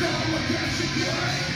No one can secure it.